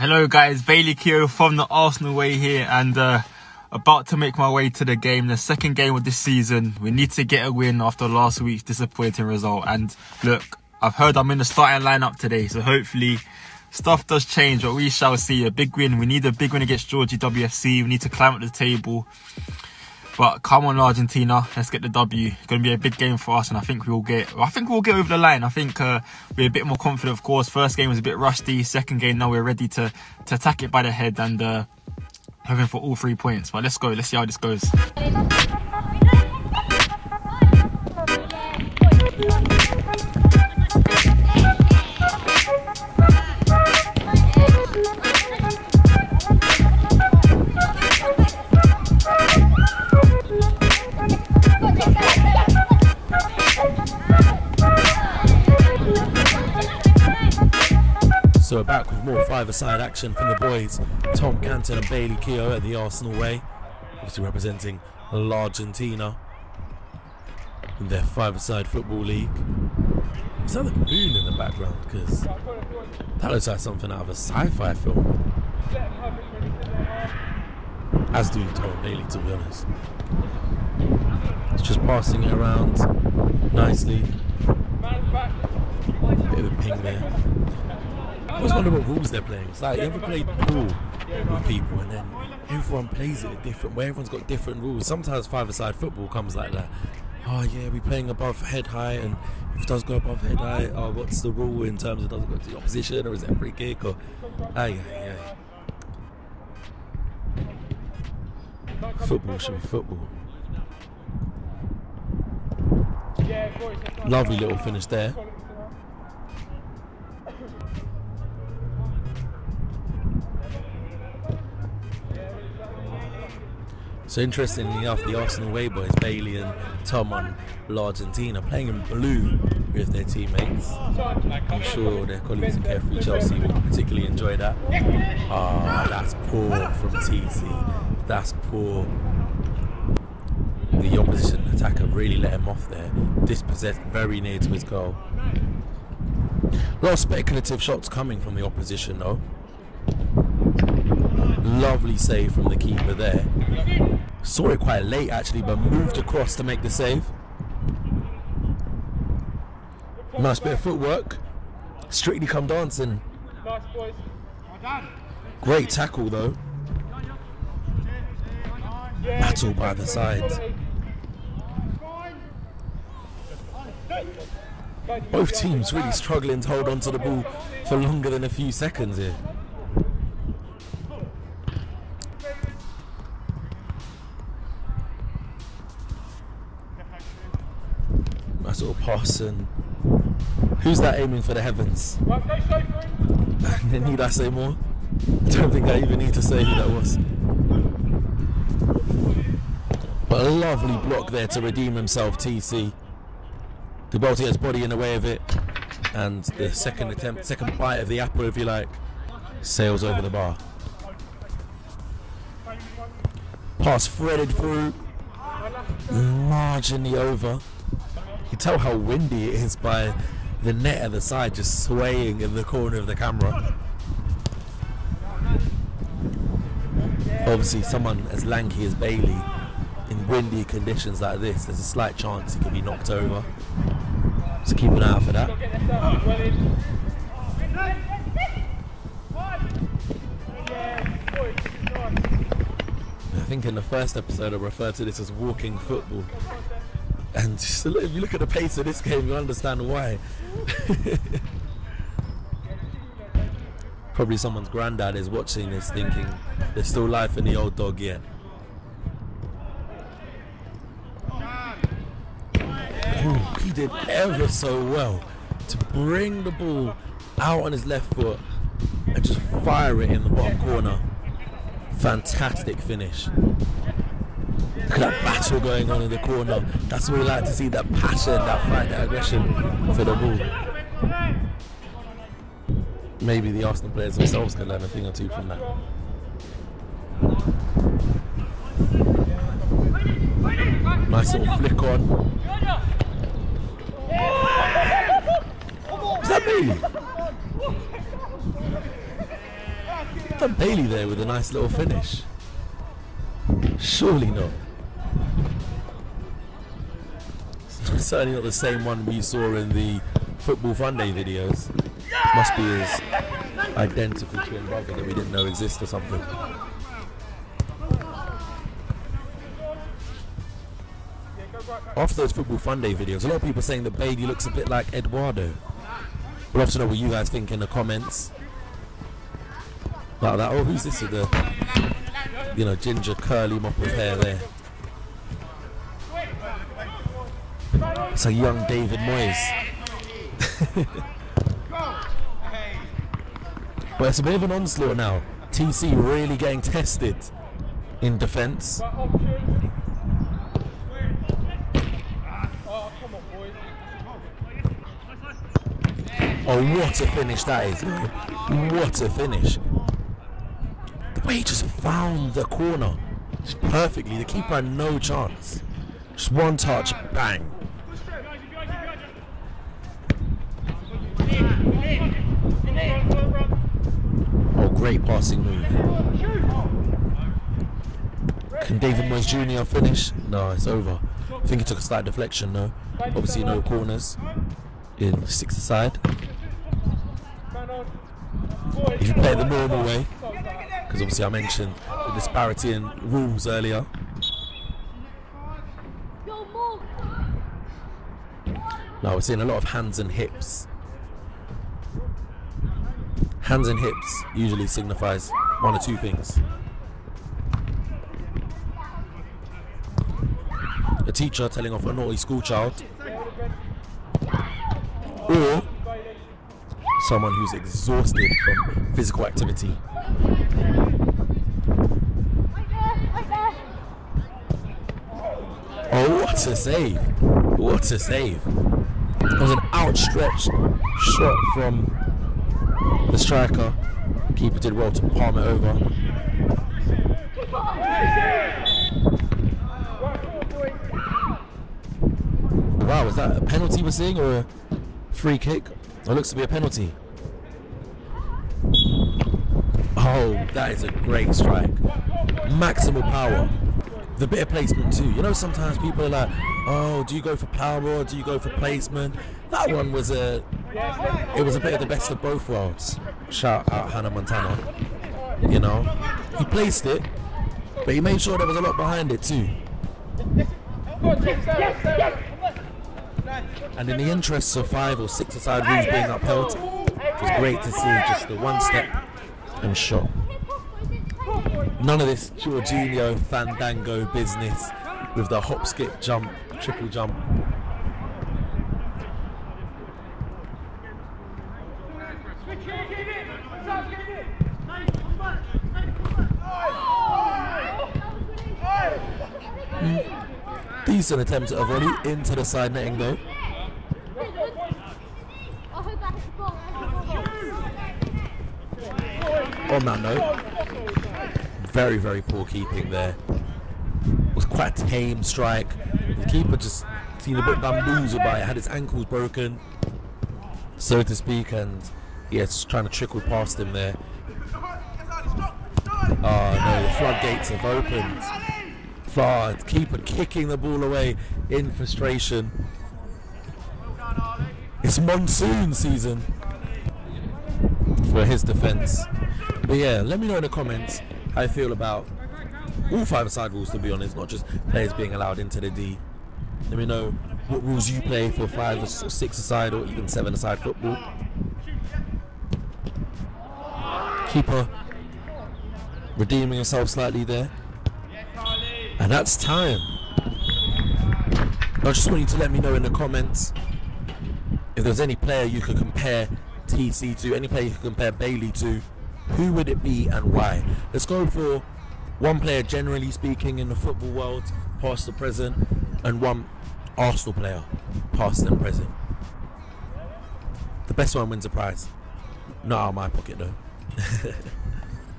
Hello guys, Bailey Keogh from The Arsenal Way here, and about to make my way to the game, the second game of this season. We need to get a win after last week's disappointing result, and look, I've heard I'm in the starting lineup today, so hopefully stuff does change, but we shall see. A big win, we need a big win against Georgie WFC, we need to climb up the table, but come on La Argentina, let's get the W. It's going to be a big game for us, and I think we'll get over the line. I think we're a bit more confident, of course. First game was a bit rusty, second game now we're ready to attack it by the head, and hoping for all 3 points. But let's go, let's see how this goes. So we're back with more five-a-side action from the boys, Tom Canton and Bailey Keogh at the Arsenal Way, obviously representing La Argentina in their five-a-side football league. Is that the moon in the background? Because that looks like something out of a sci-fi film. As do Tom and Bailey, to be honest. It's just passing it around nicely. Bit of a ping there. I always wonder what rules they're playing. It's like, you ever played pool with people and then everyone plays it a different way, everyone's got different rules. Sometimes five-a-side football comes like that. Oh yeah, we're playing above head height, and if it does go above head height, oh, what's the rule in terms of, does it go to the opposition, or is it a free kick, or Football should be football. Lovely little finish there. So interestingly enough, the Arsenal Way boys, Bailey and Tom on La Argentina, playing in blue with their teammates. I'm sure their colleagues at Carefree Chelsea will particularly enjoy that. Ah, that's poor from TC. That's poor. The opposition attacker really let him off there. Dispossessed very near to his goal. A lot of speculative shots coming from the opposition though. Lovely save from the keeper there. Saw it quite late actually, but moved across to make the save. Nice bit of footwork. Strictly come dancing. Great tackle though. Battle by the sides. Both teams really struggling to hold on to the ball for longer than a few seconds here. Sort of passing. Who's that aiming for the heavens? Need I say more? I don't think I even need to say who that was. But a lovely block there to redeem himself, TC. Dubaltier's body in the way of it, and the second attempt, second bite of the apple, if you like, sails over the bar. Pass threaded through, marginally over. You can tell how windy it is by the net at the side just swaying in the corner of the camera. Obviously someone as lanky as Bailey, in windy conditions like this, there's a slight chance he could be knocked over. So keep an eye out for that. I think in the first episode I referred to this as walking football. And just look, if you look at the pace of this game, you understand why. Probably someone's granddad is watching this thinking there's still life in the old dog yet. Ooh, he did ever so well to bring the ball out on his left foot and just fire it in the bottom corner. Fantastic finish. Look at that battle going on in the corner. That's what we like to see, that passion, that fight, that aggression for the ball. Maybe the Arsenal players themselves can learn a thing or two from that. Nice little flick on. Is that me? Well done Bailey there with a nice little finish. Surely not. It's certainly not the same one we saw in the Football Funday videos. Must be his identical twin brother that we didn't know exist or something. After those Football Funday videos, a lot of people are saying that Bailey looks a bit like Eduardo. We'll have to know what you guys think in the comments about that. Oh, who's this with the, you know, ginger curly mop of hair there? It's a young David Moyes. But it's a bit of an onslaught now. TC really getting tested in defence. Oh, what a finish that is, man. What a finish. The way he just found the corner just perfectly. The keeper had no chance. Just one touch, bang. Oh, great passing move. Can David Moyes Jr. finish? No, it's over. I think he took a slight deflection, though. Obviously, no corners in six-a-side. If you play the normal way, because obviously I mentioned the disparity in rules earlier. Now we're seeing a lot of hands and hips. Hands and hips usually signifies one or two things. A teacher telling off a naughty school child, or someone who's exhausted from physical activity. Oh, what a save! What a save! It was an outstretched shot from the striker. Keeper did well to palm it over. Wow, was that a penalty we're seeing, or a free kick? It looks to be a penalty. Oh, that is a great strike. Maximal power. The bit of placement too. You know, sometimes people are like, oh, do you go for power or do you go for placement? That one was a, it was a bit of the best of both worlds. Shout out Hannah Montana. You know, he placed it, but he made sure there was a lot behind it too. And in the interests of 5 or 6-a-side rules being upheld, it was great to see just the one step and shot. None of this Jorginho Fandango business with the hop, skip, jump, triple jump. Decent attempt at a volley into the side netting though. On that note, very, very poor keeping there. It was quite a tame strike. The keeper just seemed a bit bamboozled by it, had his ankles broken, so to speak, and yeah, it's trying to trickle past him there. Oh no, the floodgates have opened. But keeper kicking the ball away in frustration. It's monsoon season for his defence. But yeah, let me know in the comments how you feel about all 5-a-side rules, to be honest, not just players being allowed into the D. Let me know what rules you play for 5- or 6-a-side or even 7-a-side football. Keeper redeeming himself slightly there. And that's time. I just want you to let me know in the comments if there's any player you could compare TC to, any player you could compare Bailey to, who would it be and why? Let's go for one player generally speaking in the football world, past and present, and one Arsenal player, past and present. The best one wins a prize. Not out of my pocket though.